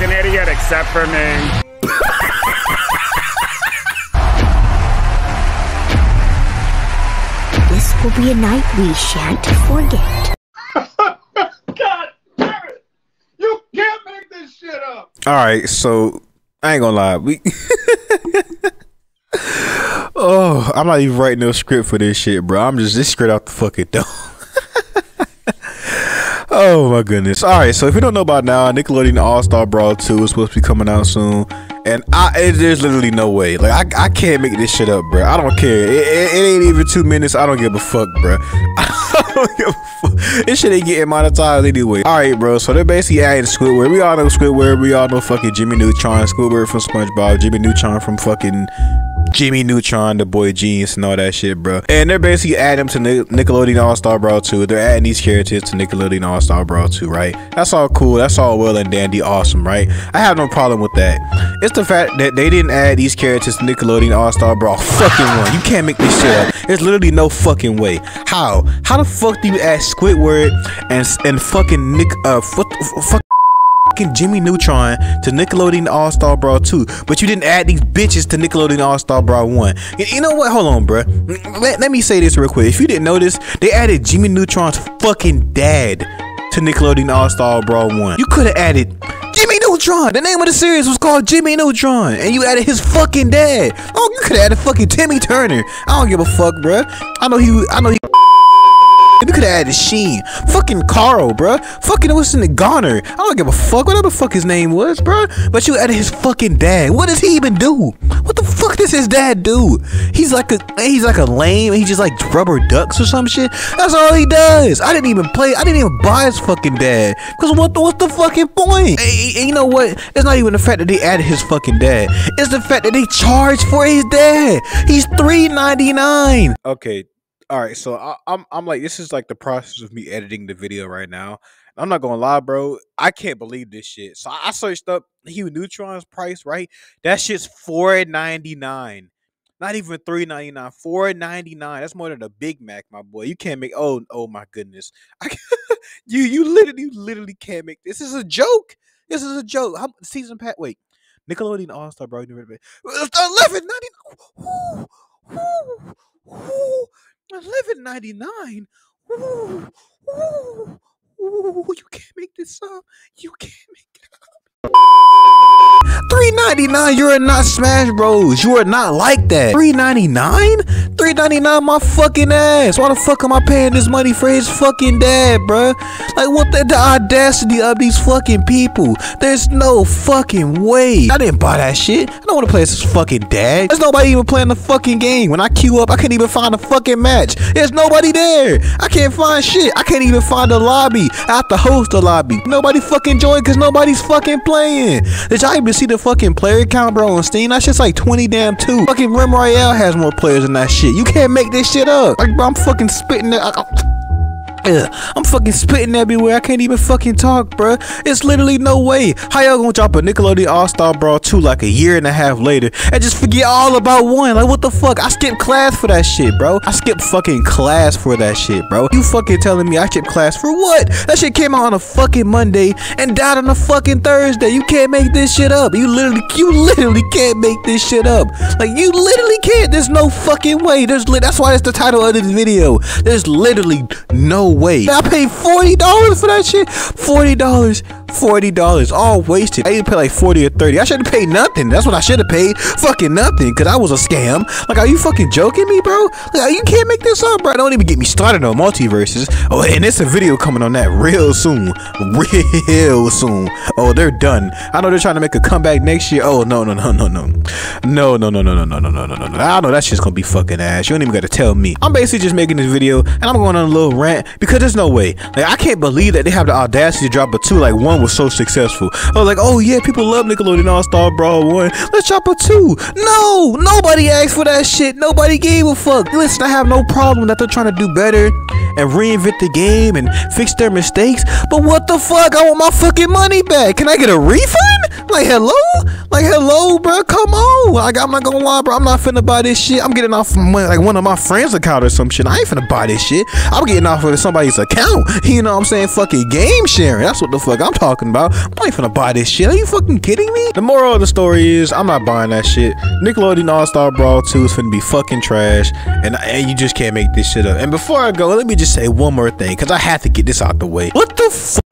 Everybody's an idiot except for me. This will be a night we shan't forget. God damn it! You can't make this shit up! Alright, so I ain't gonna lie. We oh, I'm not even writing no script for this shit, bro. I'm just this straight out the fucking dome. Oh my goodness. Alright, so if you don't know by now, Nickelodeon All-Star Brawl 2 is supposed to be coming out soon. And there's literally no way. Like, I can't make this shit up, bro. I don't care. It ain't even 2 minutes. I don't give a fuck, bro. I don't give a fuck. This shit ain't getting monetized anyway. Alright, bro. So they're basically adding Squidward. We all know Squidward. We all know fucking Jimmy Neutron. Squidward from SpongeBob. Jimmy Neutron from fucking Jimmy Neutron, the boy genius and all that shit, bro. And they're basically adding them to Nickelodeon All-Star Brawl 2. They're adding these characters to Nickelodeon All-Star Brawl 2, right? That's all cool. That's all well and dandy awesome, right? I have no problem with that. It's the fact that they didn't add these characters to Nickelodeon All-Star Brawl fucking 1. You can't make this shit up. There's literally no fucking way. How? How the fuck do you add Squidward and fucking Jimmy Neutron to Nickelodeon All-Star Brawl 2, but you didn't add these bitches to Nickelodeon All-Star Brawl 1. You know what? Hold on, bruh. Let me say this real quick. If you didn't notice, they added Jimmy Neutron's fucking dad to Nickelodeon All-Star Brawl 1. You could have added Jimmy Neutron. The name of the series was called Jimmy Neutron, and you added his fucking dad. Oh, you could have added fucking Timmy Turner. I don't give a fuck, bruh. I know he You could have added Sheen, fucking Carl, bruh, fucking what's in the Goner. I don't give a fuck whatever the fuck his name was, bruh. But you added his fucking dad. What does he even do? What the fuck does his dad do? He's like a lame. He just like rubber ducks or some shit. That's all he does. I didn't even buy his fucking dad. Cause what's the fucking point? And you know what? It's not even the fact that they added his fucking dad. It's the fact that they charged for his dad. He's $3.99. Okay. All right, so I'm like, this is like the process of me editing the video right now. I'm not gonna lie, bro. I can't believe this shit. So I searched up Huey Neutron's price, right? That shit's $4.99. Not even $3.99. $4.99. That's more than a Big Mac, my boy. You can't make. Oh my goodness. You literally can't make. This is a joke. This is a joke. How season pass? Wait, Nickelodeon All Star, bro. $11.99. Woo. $11.99. You can't make this up. You can't make it up. $3.99. You are not Smash Bros. You are not like that. $3.99. $3.99. My fucking ass. Why the fuck am I paying this money for his fucking dad, bruh? Like, what the audacity of these fucking people? There's no fucking way. I didn't buy that shit. I don't want to play as his fucking dad. There's nobody even playing the fucking game. When I queue up, I couldn't even find a fucking match. There's nobody there. I can't find shit. I can't even find the lobby. I have to host the lobby. Nobody fucking joined because nobody's fucking playing. Did y'all even see the fucking player count, bro, on Steam? That shit's like 22. Fucking Rim Royale has more players than that shit. You can't make this shit up. Like, bro, I'm fucking spitting that. I'm fucking spitting everywhere. I can't even fucking talk, bro. It's literally no way. How y'all gonna drop a Nickelodeon All-Star Brawl 2 like a year and a half later and just forget all about one? Like, what the fuck? I skipped class for that shit, bro. I skipped fucking class for that shit, bro. You fucking telling me I skipped class for what? That shit came out on a fucking Monday and died on a fucking Thursday. You can't make this shit up. You literally can't make this shit up. Like, you literally can't. There's no fucking way. That's why it's the title of this video. There's literally no way. I paid $40 for that shit. $40, all wasted. I didn't pay like 40 or 30. I should have paid nothing. That's what I should have paid. Fucking nothing, cause I was a scam. Like, are you fucking joking me, bro? Like, you can't make this up, bro. Don't even get me started on multiverses. Oh, and it's a video coming on that real soon. Real soon. Oh, they're done. I know they're trying to make a comeback next year. Oh, no. I know that shit's gonna be fucking ass. You don't even gotta tell me. I'm basically just making this video, and I'm going on a little rant because there's no way. Like, I can't believe that they have the audacity to drop a 2. Like, 1 was so successful. I was like, oh yeah, people love Nickelodeon All-Star Brawl 1. Let's drop a 2. No, nobody asked for that shit. Nobody gave a fuck. Listen, I have no problem that they're trying to do better and reinvent the game and fix their mistakes. But what the fuck? I want my fucking money back. Can I get a refund? Like, hello? Like, hello, bro. Come on. Like, I'm not gonna lie, bro. I'm not finna buy this shit. I'm getting off like one of my friends' account or some shit. I ain't finna buy this shit. I'm getting off of somebody's account. You know what I'm saying? Fucking game sharing. That's what the fuck I'm talking talking about? I ain't finna buy this shit. Are you fucking kidding me? The moral of the story is I'm not buying that shit. Nickelodeon All-Star Brawl 2 is finna be fucking trash, and you just can't make this shit up. And before I go, let me just say one more thing, because I have to get this out the way. What the fuck?